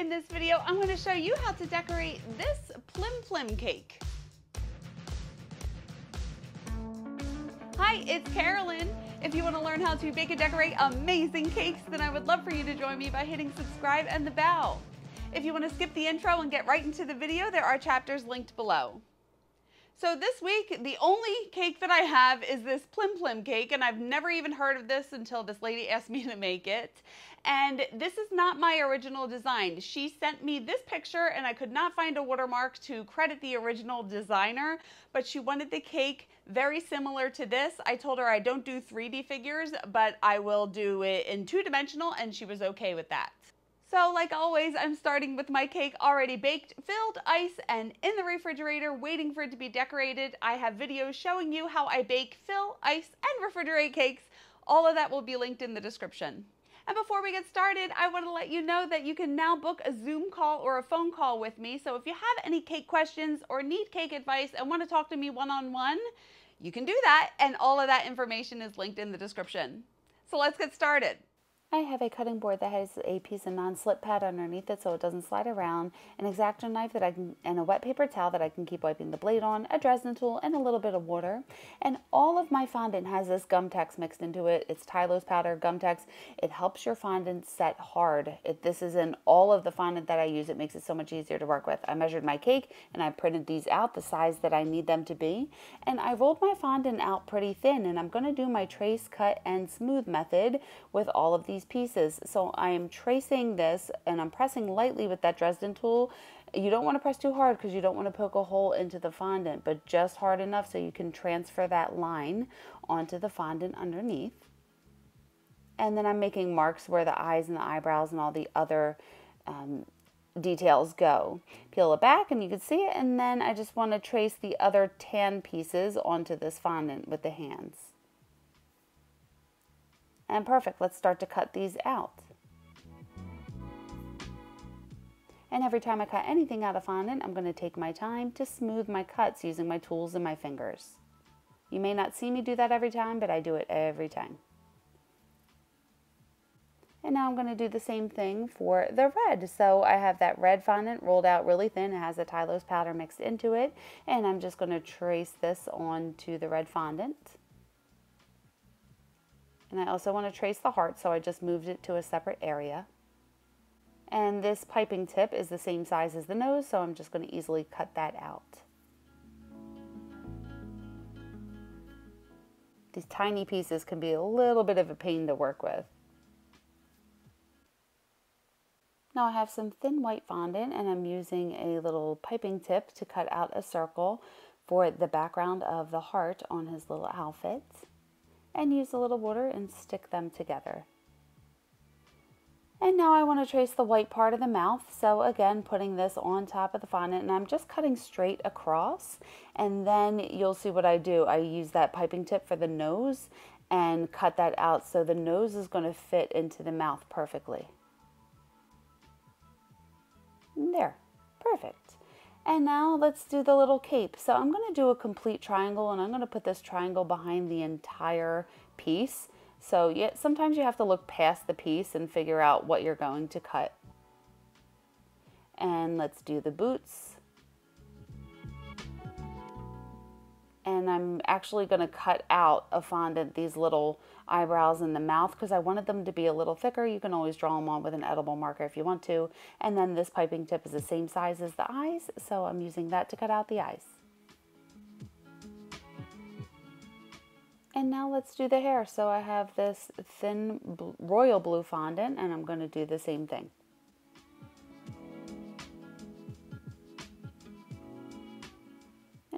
In this video, I'm going to show you how to decorate this Plim Plim cake. Hi, it's Carolyn. If you want to learn how to bake and decorate amazing cakes, then I would love for you to join me by hitting subscribe and the bell. If you want to skip the intro and get right into the video, there are chapters linked below. So this week, the only cake that I have is this Plim Plim cake, and I've never even heard of this until this lady asked me to make it. And this is not my original design. She sent me this picture, and I could not find a watermark to credit the original designer, but she wanted the cake very similar to this. I told her I don't do 3D figures, but I will do it in two-dimensional, and she was okay with that. So like always, I'm starting with my cake already baked, filled, ice, and in the refrigerator waiting for it to be decorated. I have videos showing you how I bake, fill, ice, and refrigerate cakes. All of that will be linked in the description. And before we get started, I want to let you know that you can now book a Zoom call or a phone call with me. So if you have any cake questions or need cake advice and want to talk to me one-on-one, you can do that. And all of that information is linked in the description. So let's get started. I have a cutting board that has a piece of non-slip pad underneath it so it doesn't slide around, an X-Acto knife that I can, and a wet paper towel that I can keep wiping the blade on, a Dresden tool, and a little bit of water. And all of my fondant has this Gumtex mixed into it. It's Tylose powder, Gumtex. It helps your fondant set hard. This is in all of the fondant that I use. It makes it so much easier to work with. I measured my cake and I printed these out the size that I need them to be. And I rolled my fondant out pretty thin, and I'm going to do my trace, cut, and smooth method with all of these pieces. So I am tracing this and I'm pressing lightly with that Dresden tool. You don't want to press too hard because you don't want to poke a hole into the fondant, but just hard enough so you can transfer that line onto the fondant underneath. And then I'm making marks where the eyes and the eyebrows and all the other details go. Peel it back and you can see it, and then I just want to trace the other tan pieces onto this fondant with the hands. And perfect, let's start to cut these out. And every time I cut anything out of fondant, I'm gonna take my time to smooth my cuts using my tools and my fingers. You may not see me do that every time, but I do it every time. And now I'm gonna do the same thing for the red. So I have that red fondant rolled out really thin. It has the Tylose powder mixed into it. And I'm just gonna trace this onto the red fondant. And I also want to trace the heart, so I just moved it to a separate area. And this piping tip is the same size as the nose, so I'm just going to easily cut that out. These tiny pieces can be a little bit of a pain to work with. Now I have some thin white fondant, and I'm using a little piping tip to cut out a circle for the background of the heart on his little outfit. And use a little water and stick them together. And now I want to trace the white part of the mouth. So again, putting this on top of the fondant, and I'm just cutting straight across. And then you'll see what I do. I use that piping tip for the nose and cut that out. So the nose is going to fit into the mouth perfectly. And there, perfect. And now let's do the little cape. So I'm going to do a complete triangle, and I'm going to put this triangle behind the entire piece. So yeah, sometimes you have to look past the piece and figure out what you're going to cut. And let's do the boots. And I'm actually going to cut out a fondant, these little eyebrows and the mouth, because I wanted them to be a little thicker. You can always draw them on with an edible marker if you want to. And then this piping tip is the same size as the eyes, so I'm using that to cut out the eyes. And now let's do the hair. So I have this thin royal blue fondant, and I'm going to do the same thing.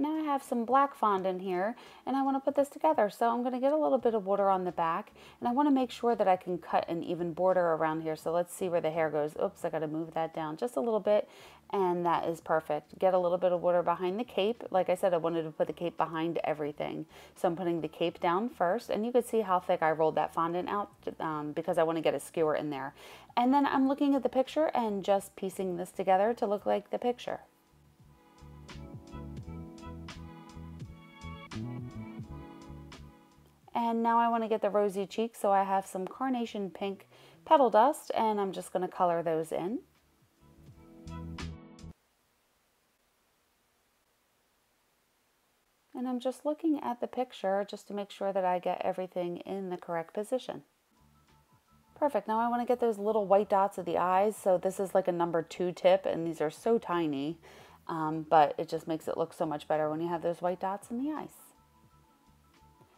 Now I have some black fondant here, and I want to put this together. So I'm going to get a little bit of water on the back, and I want to make sure that I can cut an even border around here. So let's see where the hair goes. Oops, I got to move that down just a little bit, and that is perfect. Get a little bit of water behind the cape. Like I said, I wanted to put the cape behind everything. So I'm putting the cape down first, and you can see how thick I rolled that fondant out because I want to get a skewer in there. And then I'm looking at the picture and just piecing this together to look like the picture. And now I want to get the rosy cheeks, so I have some carnation pink petal dust, and I'm just going to color those in. And I'm just looking at the picture just to make sure that I get everything in the correct position. Perfect. Now I want to get those little white dots of the eyes. So this is like a number 2 tip, and these are so tiny, but it just makes it look so much better when you have those white dots in the eyes.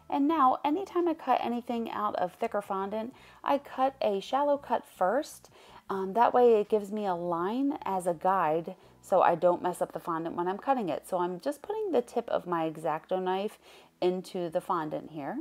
And now anytime I cut anything out of thicker fondant, I cut a shallow cut first. That way it gives me a line as a guide so I don't mess up the fondant when I'm cutting it. So I'm just putting the tip of my X-Acto knife into the fondant here.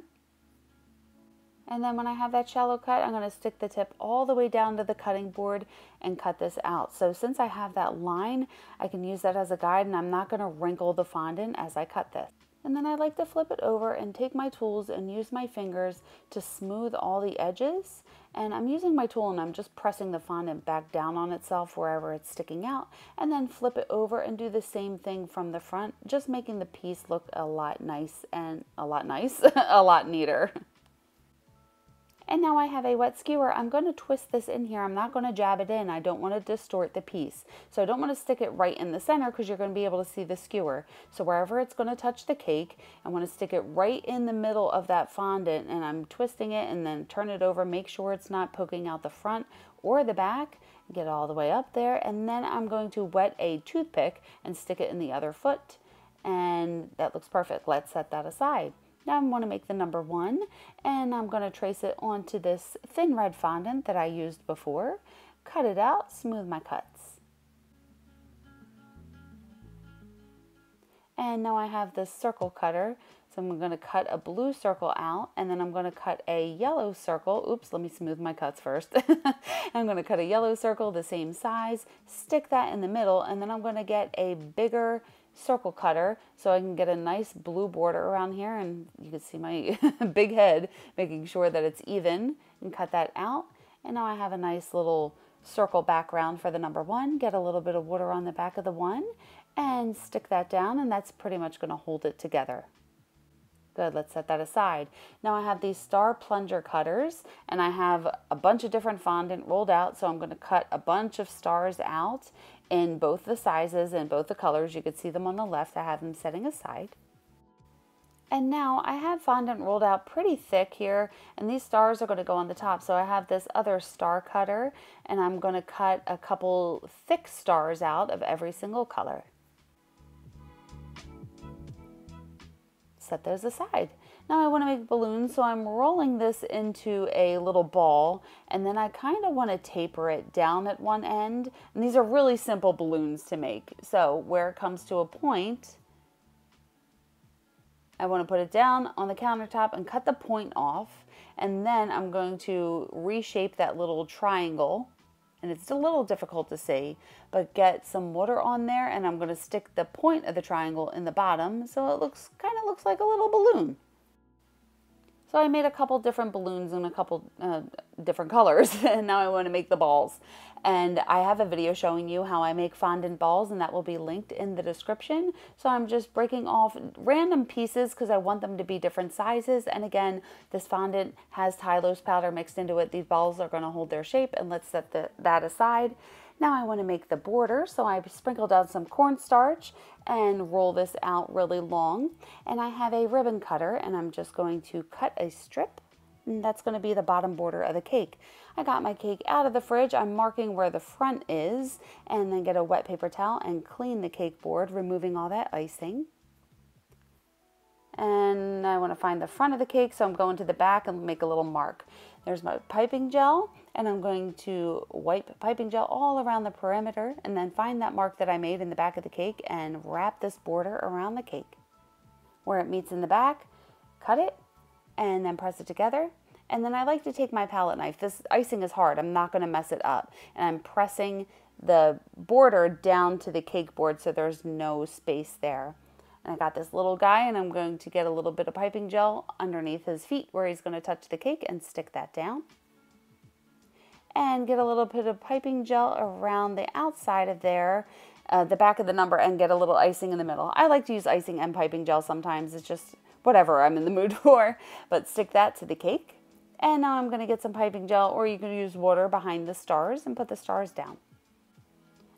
And then when I have that shallow cut, I'm going to stick the tip all the way down to the cutting board and cut this out. So since I have that line, I can use that as a guide, and I'm not going to wrinkle the fondant as I cut this. And then I like to flip it over and take my tools and use my fingers to smooth all the edges. And I'm using my tool and I'm just pressing the fondant back down on itself wherever it's sticking out, and then flip it over and do the same thing from the front, just making the piece look a lot neater. And now I have a wet skewer. I'm going to twist this in here. I'm not going to jab it in. I don't want to distort the piece. So I don't want to stick it right in the center because you're going to be able to see the skewer. So wherever it's going to touch the cake, I want to stick it right in the middle of that fondant, and I'm twisting it and then turn it over. Make sure it's not poking out the front or the back. Get it all the way up there, and then I'm going to wet a toothpick and stick it in the other foot. And that looks perfect. Let's set that aside. Now I want to make the number 1, and I'm going to trace it onto this thin red fondant that I used before, cut it out, smooth my cuts. And now I have this circle cutter, so I'm going to cut a blue circle out, and then I'm going to cut a yellow circle. Oops, let me smooth my cuts first. I'm going to cut a yellow circle the same size, stick that in the middle, and then I'm going to get a bigger circle cutter so I can get a nice blue border around here, and you can see my big head making sure that it's even, and cut that out. And now I have a nice little circle background for the number 1. Get a little bit of water on the back of the 1 and stick that down, and that's pretty much going to hold it together. Good, let's set that aside. Now I have these star plunger cutters, and I have a bunch of different fondant rolled out, so I'm going to cut a bunch of stars out in both the sizes and both the colors. You could see them on the left. I have them setting aside. And now I have fondant rolled out pretty thick here, and these stars are going to go on the top. So I have this other star cutter, and I'm going to cut a couple thick stars out of every single color. Set those aside. Now I want to make balloons, so I'm rolling this into a little ball, and then I kind of want to taper it down at one end. And these are really simple balloons to make. So where it comes to a point, I want to put it down on the countertop and cut the point off. And then I'm going to reshape that little triangle. And it's a little difficult to see, but get some water on there, and I'm going to stick the point of the triangle in the bottom, so it kind of looks like a little balloon. So I made a couple different balloons in a couple different colors, and now I want to make the balls. And I have a video showing you how I make fondant balls, and that will be linked in the description. So I'm just breaking off random pieces because I want them to be different sizes. And again, this fondant has Tylose powder mixed into it. These balls are going to hold their shape, and let's set that aside. Now I want to make the border, so I sprinkled down some cornstarch and roll this out really long. And I have a ribbon cutter, and I'm just going to cut a strip, and that's going to be the bottom border of the cake. I got my cake out of the fridge. I'm marking where the front is, and then get a wet paper towel and clean the cake board, removing all that icing. And I want to find the front of the cake, so I'm going to the back and make a little mark. There's my piping gel, and I'm going to wipe piping gel all around the perimeter, and then find that mark that I made in the back of the cake and wrap this border around the cake. Where it meets in the back, cut it, and then press it together. And then I like to take my palette knife. This icing is hard. I'm not going to mess it up. And I'm pressing the border down to the cake board so there's no space there. And I got this little guy, and I'm going to get a little bit of piping gel underneath his feet where he's going to touch the cake and stick that down. And get a little bit of piping gel around the outside of there, the back of the number, and get a little icing in the middle. I like to use icing and piping gel sometimes. It's just whatever I'm in the mood for, but stick that to the cake. And now I'm going to get some piping gel, or you can use water behind the stars and put the stars down.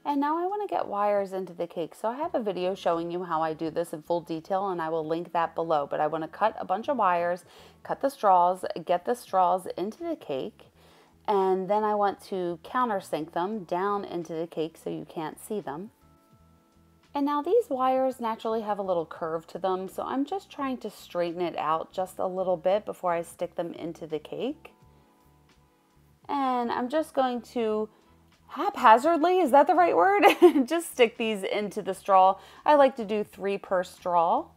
And now I want to get wires into the cake. So I have a video showing you how I do this in full detail, and I will link that below. But I want to cut a bunch of wires, cut the straws, get the straws into the cake, and then I want to countersink them down into the cake so you can't see them. And now these wires naturally have a little curve to them, so I'm just trying to straighten it out just a little bit before I stick them into the cake. And I'm just going to haphazardly, is that the right word? Just stick these into the straw. I like to do 3 per straw.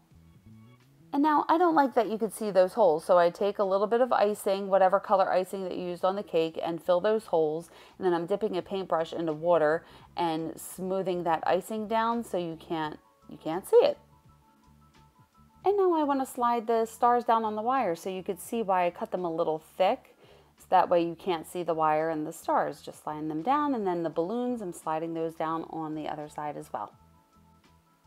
And now I don't like that you could see those holes, so I take a little bit of icing, whatever color icing that you used on the cake, and fill those holes. And then I'm dipping a paintbrush into water and smoothing that icing down so you can't see it. And now I want to slide the stars down on the wire so you could see why I cut them a little thick. So that way you can't see the wire and the stars. Just slide them down, and then the balloons, I'm sliding those down on the other side as well.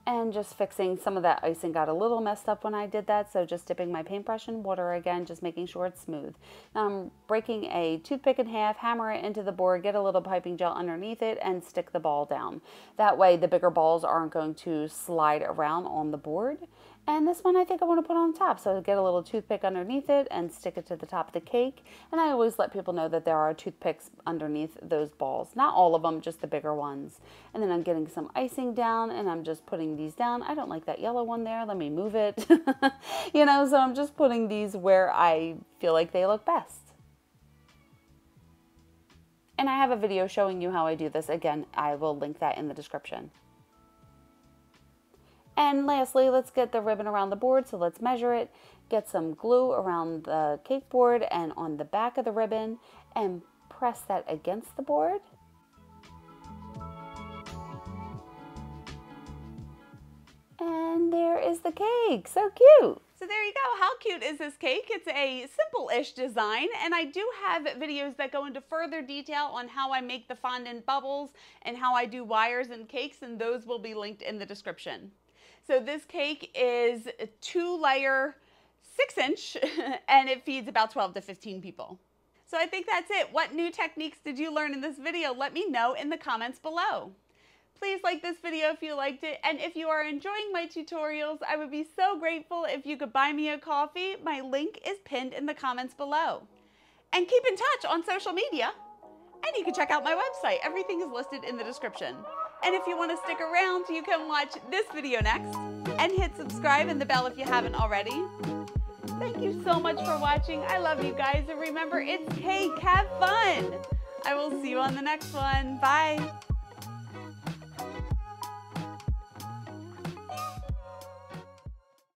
And just fixing some of that icing got a little messed up when I did that, so just dipping my paintbrush in water again, just making sure it's smooth. Now I'm breaking a toothpick in half, hammer it into the board, get a little piping gel underneath it, and stick the ball down. That way the bigger balls aren't going to slide around on the board. And this one I think I want to put on top, so get a little toothpick underneath it and stick it to the top of the cake. And I always let people know that there are toothpicks underneath those balls. Not all of them, just the bigger ones. And then I'm getting some icing down, and I'm just putting these down. I don't like that yellow one there. Let me move it. You know, so I'm just putting these where I feel like they look best. And I have a video showing you how I do this. Again, I will link that in the description. And lastly, let's get the ribbon around the board, so let's measure it. Get some glue around the cake board and on the back of the ribbon, and press that against the board. And there is the cake, so cute. So there you go. How cute is this cake? It's a simple-ish design, and I do have videos that go into further detail on how I make the fondant bubbles and how I do wires and cakes, and those will be linked in the description. So this cake is a 2-layer, 6-inch, and it feeds about 12 to 15 people. So I think that's it. What new techniques did you learn in this video? Let me know in the comments below. Please like this video if you liked it, and if you are enjoying my tutorials, I would be so grateful if you could buy me a coffee. My link is pinned in the comments below. And keep in touch on social media, and you can check out my website. Everything is listed in the description. And if you want to stick around, you can watch this video next, and hit subscribe and the bell if you haven't already. Thank you so much for watching. I love you guys, and remember, it's cake. Have fun. I will see you on the next one. Bye.